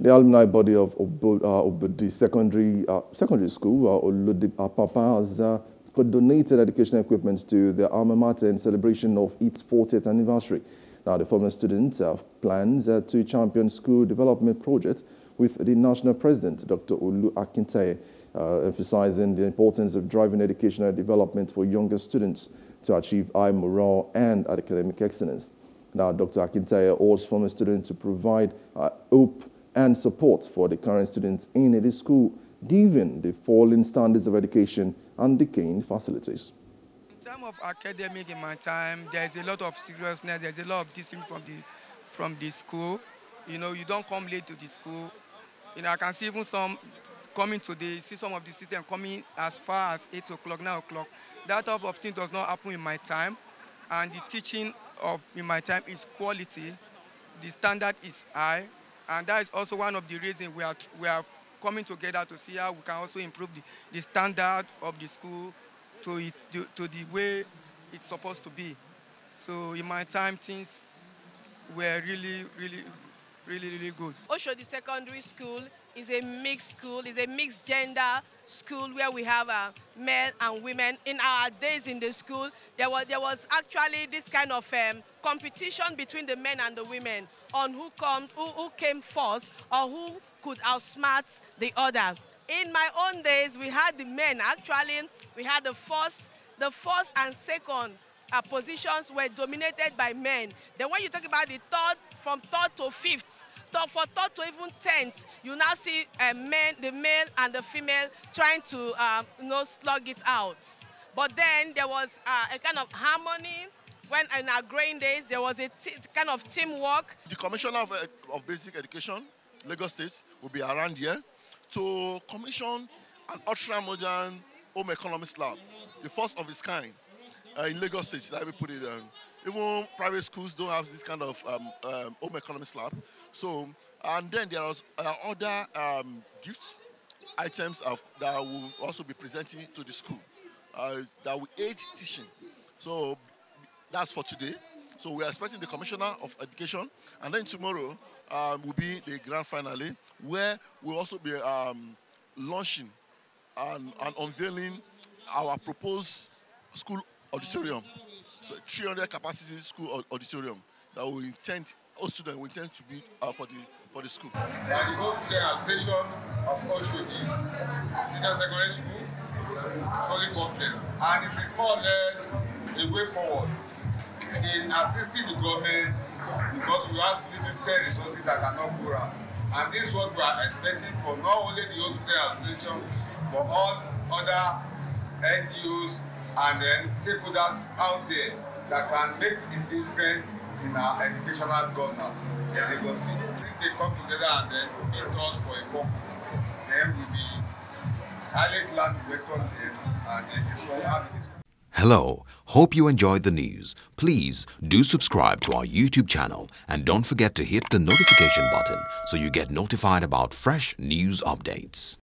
The alumni body of the secondary school, Oludipapa, has donated educational equipment to the alma mater in celebration of its 40th anniversary. Now, the former students have plans to champion school development projects with the national president, Dr. Olu Akinteye, emphasizing the importance of driving educational development for younger students to achieve high morale and academic excellence. Now, Dr. Akinteye urged former students to provide hope and support for the current students in the school, given the falling standards of education and decaying facilities. In terms of academic, in my time, there's a lot of seriousness, there's a lot of discipline from the school. You know, you don't come late to the school. You know, I can see even some coming to see some of the system coming as far as 8 o'clock, 9 o'clock. That type of thing does not happen in my time. And the teaching in my time is quality. The standard is high. And that is also one of the reasons we are coming together to see how we can also improve the standard of the school to the way it's supposed to be. So in my time, things were really good. Osho, the secondary school, is a mixed school, is a mixed gender school where we have men and women. In our days in the school, there was actually this kind of competition between the men and the women on who came first or who could outsmart the other. In my own days, we had the men, actually, we had the first and second positions were dominated by men. Then when you talk about the third, from third to fifth, from third to even 10th, you now see men, the male and the female trying to slug it out. But then there was a kind of harmony. When in our growing days, there was a kind of teamwork. The Commissioner of Basic Education, Lagos State, will be around here to commission an ultra-modern home economics lab, the first of its kind in Lagos State. Let me put it down. Even private schools don't have this kind of home economics lab. So, and then there are other gifts, items that will also be presenting to the school that will aid teaching. So that's for today. So we are expecting the Commissioner of Education, and then tomorrow will be the grand finale, where we'll also be launching and unveiling our proposed school auditorium, so 300 capacity school auditorium that we intend. All students we intend to be for the school. That the whole realization of Osho Senior Secondary School solid complex, and it is more or less a way forward in assisting the government, because we have limited resources that cannot go around, and this is what we are expecting for not only the whole realization, but all other NGOs and then stakeholders out there that can make it different in our educational governance in Lagos State. If they come together and then be taught for a purpose, then we'll be highly glad to welcome them and then discuss how it is. Hello, hope you enjoyed the news. Please do subscribe to our YouTube channel and don't forget to hit the notification button so you get notified about fresh news updates.